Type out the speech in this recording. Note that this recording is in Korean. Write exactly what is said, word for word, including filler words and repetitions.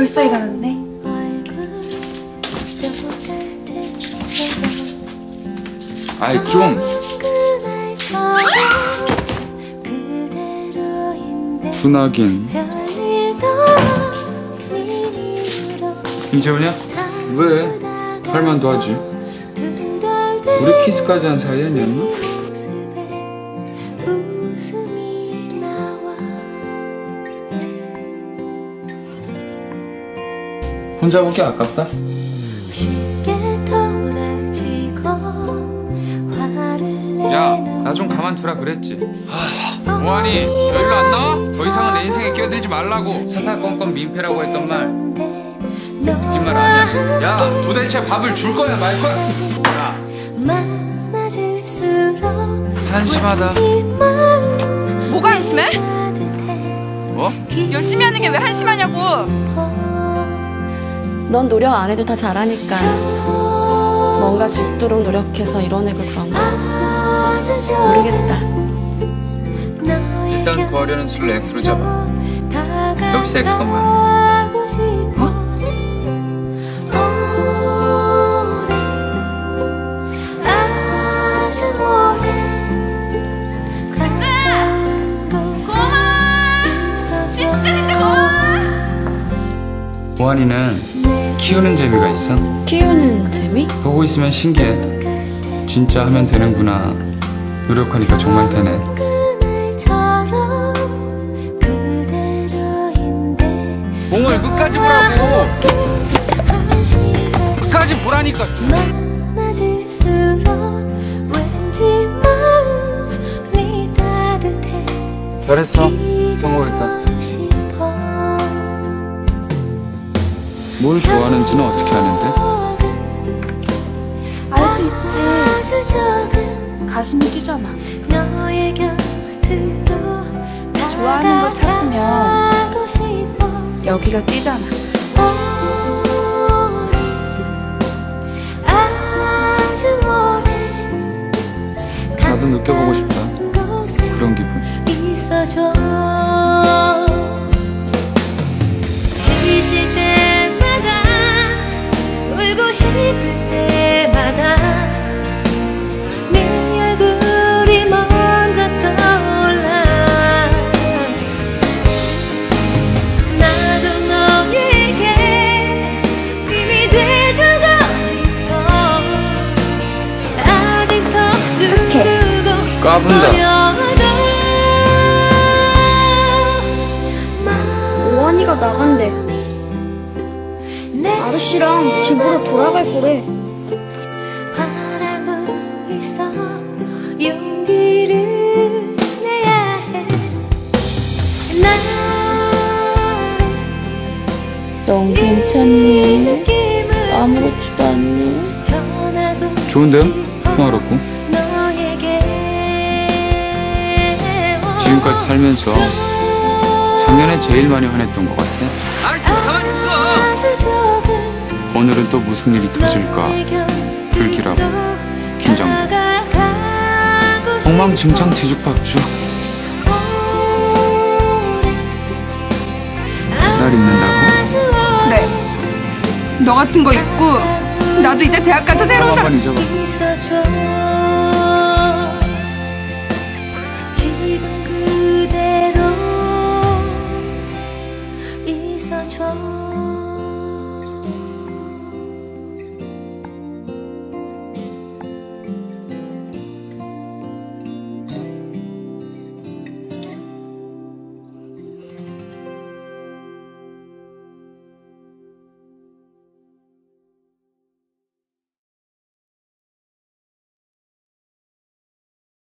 벌써 일어났네. 아이 좀. 순하긴. 이제 오냐? 왜? 할 만도 하지. 우리 키스까지 한 사이 아니었나? 혼자 보기 아깝다. 야, 나 좀 가만두라 그랬지. 하, 뭐하니? 여기로 안 나와? 더 이상은 내 인생에 끼어들지 말라고. 사사건건 민폐라고 했던 말 웃긴 말 아니야. 야, 도대체 밥을 줄 거야 말 거야? 야, 한심하다. 뭐가 한심해? 뭐? 열심히 하는 게 왜 한심하냐고. 넌 노력 안 해도 다 잘하니까 뭔가 죽도록 노력해서 이뤄내고 그런 거 모르겠다. 일단 구하려는 술로 X로 잡아. 여기서 X가 뭐야? 어? 보안이는 키우는 재미가 있어? 키우는 재미? 보고 있으면 신기해. 진짜 하면 되는구나. 노력하니까 정말 되네. 봉을 끝까지 보라고! 끝까지 보라니까! 잘했어. 성공했다. 뭘 좋아하는지는 어떻게 아는데? 알 수 있지. 가슴이 뛰잖아. 좋아하는 걸 찾으면 여기가 뛰잖아. 나도 느껴보고 싶다. 그런 기분. 까분다. 오한이가 나간대. 아저씨랑 집으로 돌아갈 거래. 넌 괜찮니? 아무렇지도 않니? 좋은데요? 평화롭고. 지금까지 살면서 작년에 제일 많이 화냈던 것 같아. 아이, 가만히 있어. 오늘은 또 무슨 일이 터질까 불길하고 긴장돼. 엉망진창 뒤죽박죽. 날 잊는다고? 그래. 너 같은 거 잊고 나도 이제 대학 가서 새로운 사람 잊어봐. 그대로 있어줘.